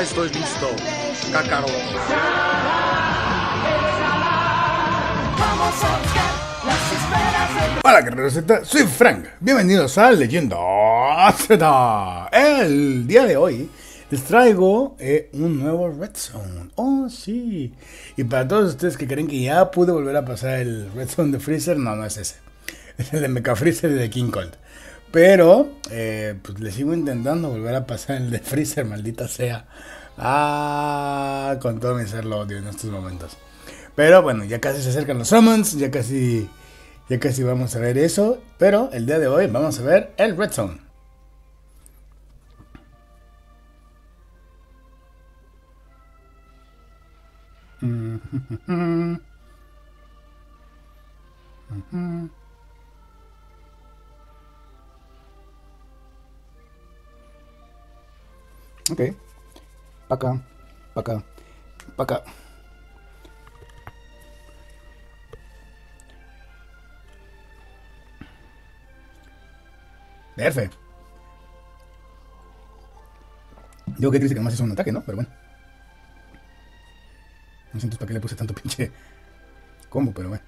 Ya estoy listo, Kakarotto. Hola, guerreros Z, soy Frank. Bienvenidos a Leyenda Z. El día de hoy les traigo un nuevo Red Zone. Oh, sí. Y para todos ustedes que creen que ya pude volver a pasar el Red Zone de Freezer, no, no es ese. Es el de Mecha Freezer y de King Cold. Pero, pues le sigo intentando volver a pasar el de Freezer, maldita sea. Ah, con todo mi ser lo odio en estos momentos. Pero bueno, ya casi se acercan los Summons, ya casi vamos a ver eso. Pero el día de hoy vamos a ver el Red Zone. Ok, pa' acá, pa' acá, pa' acá. Perfecto. Digo que triste que más es un ataque, ¿no? Pero bueno. No sé entonces para qué le puse tanto pinche combo, pero bueno.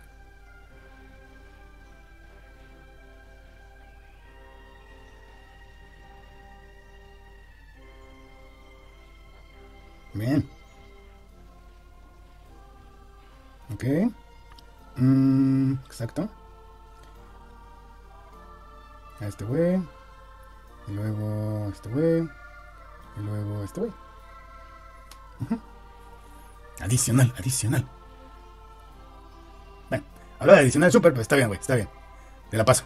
Bien. Ok. Exacto. A este güey. Y luego este güey. Y luego este güey. Adicional, adicional. Bueno, hablo de adicional super, pero está bien, güey, está bien. Te la paso.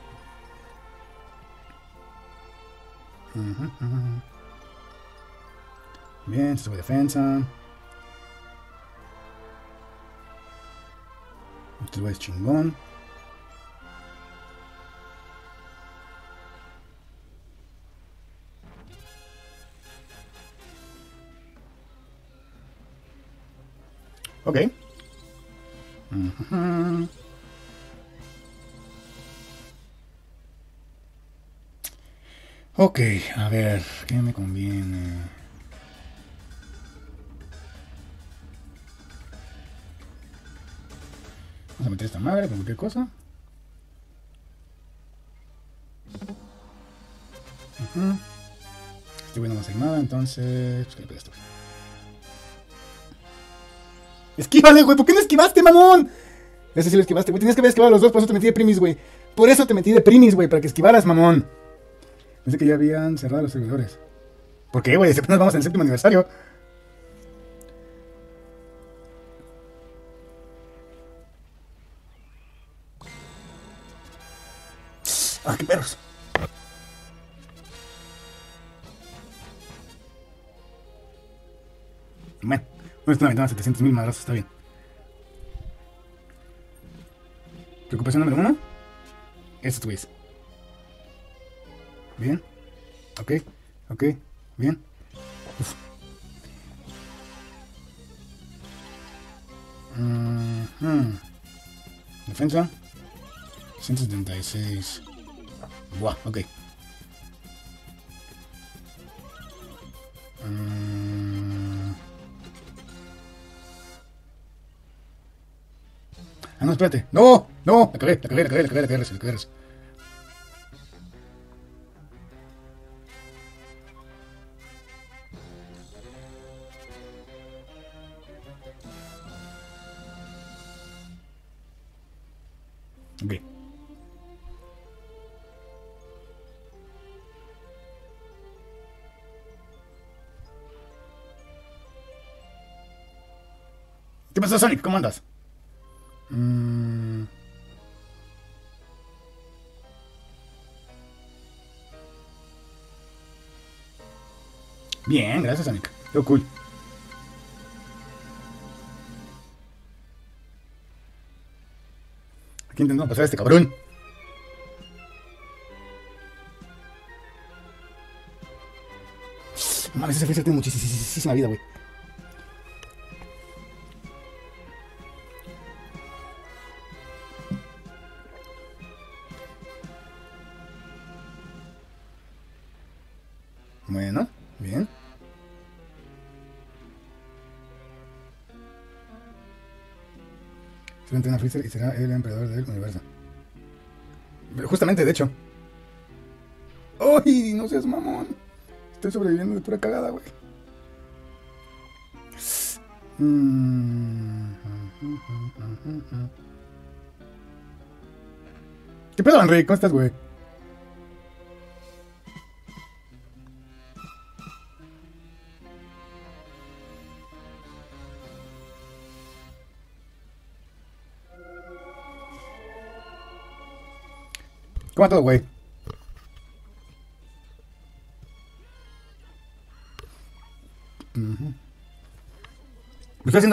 Bien, se sube defensa. Este güey es chingón. Ok. Ok, a ver, ¿qué me conviene? Vamos a meter esta madre con cualquier cosa. Este güey no va a hacer nada, entonces... Pues que le pegue esto. ¡Esquívale, güey! ¿Por qué no esquivaste, mamón? Ese sí lo esquivaste, güey. Tenías que haber esquivado a los dos, por eso te metí de primis, güey. Por eso te metí de primis, güey, para que esquivaras, mamón. Pensé que ya habían cerrado los servidores. ¿Por qué, güey? Si apenas vamos al séptimo aniversario. ¡Ah, qué perros! Bueno, no es una ventana 700.000 madrazos, está bien. Preocupación número uno. Esto es. Bien. Ok, ok, bien. Uf. Defensa. 176. Buah, ok. Ah, no, espérate. No, no, la cagué. Ok. ¿Qué pasó, Sonic? ¿Cómo andas? Bien, gracias, Sonic. Todo cool. Aquí intentamos pasar a este cabrón. Mames, ese Freezer tiene muchísima vida, güey. Bueno, bien. Se entrena a Freezer y será el emperador del universo. Justamente, de hecho. ¡Ay, no seas mamón! Estoy sobreviviendo de pura cagada, güey. ¿Qué pedo, Enrique? ¿Cómo estás, güey? ¿Cómo va todo, güey?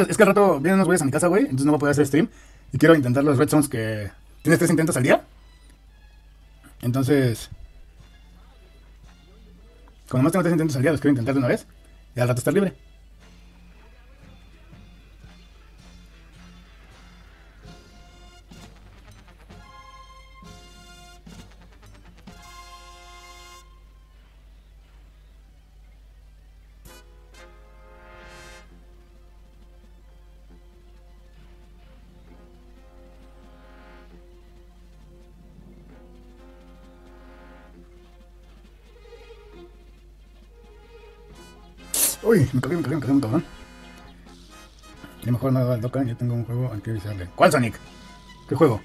Es que al rato vienen unos güeyes a mi casa, güey. Entonces no voy a poder hacer stream. Y quiero intentar los Red Zones que... ¿Tienes 3 intentos al día? Entonces... Como nomás tengo 3 intentos al día, los quiero intentar de una vez. Y al rato estar libre. Uy, me cagué un cabrón. Y mejor no haga el Dokkan, yo tengo un juego al que avisarle. ¿Cuál, Sonic? ¿Qué juego?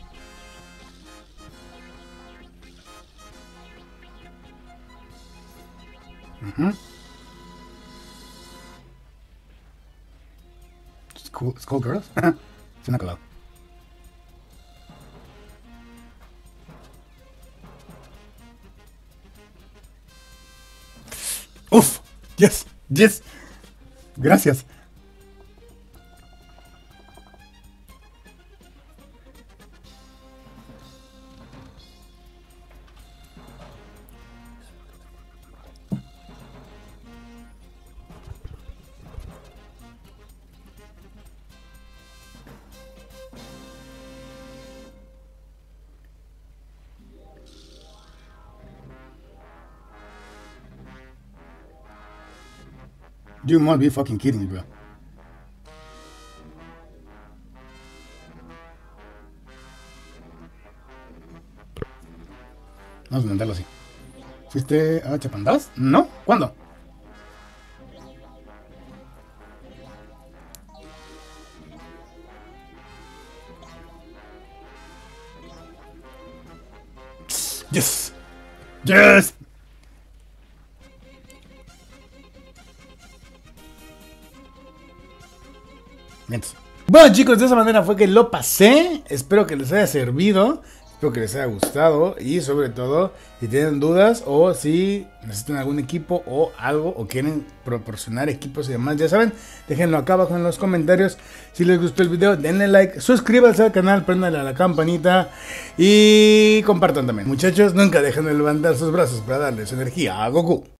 Skull Girls? Suena colado. Uf, yes. Yes, gracias. You must be fucking kidding me, bro. Vamos a intentarlo así. ¿Fuiste a Chapandás? No. ¿Cuándo? Yes. Yes. Bueno, chicos, de esa manera fue que lo pasé. Espero que les haya servido, espero que les haya gustado. Y sobre todo, si tienen dudas o si necesitan algún equipo o algo, o quieren proporcionar equipos y demás, ya saben, déjenlo acá abajo en los comentarios. Si les gustó el video, denle like, suscríbanse al canal, prendanle a la campanita y compartan también. Muchachos, nunca dejen de levantar sus brazos para darles energía a Goku.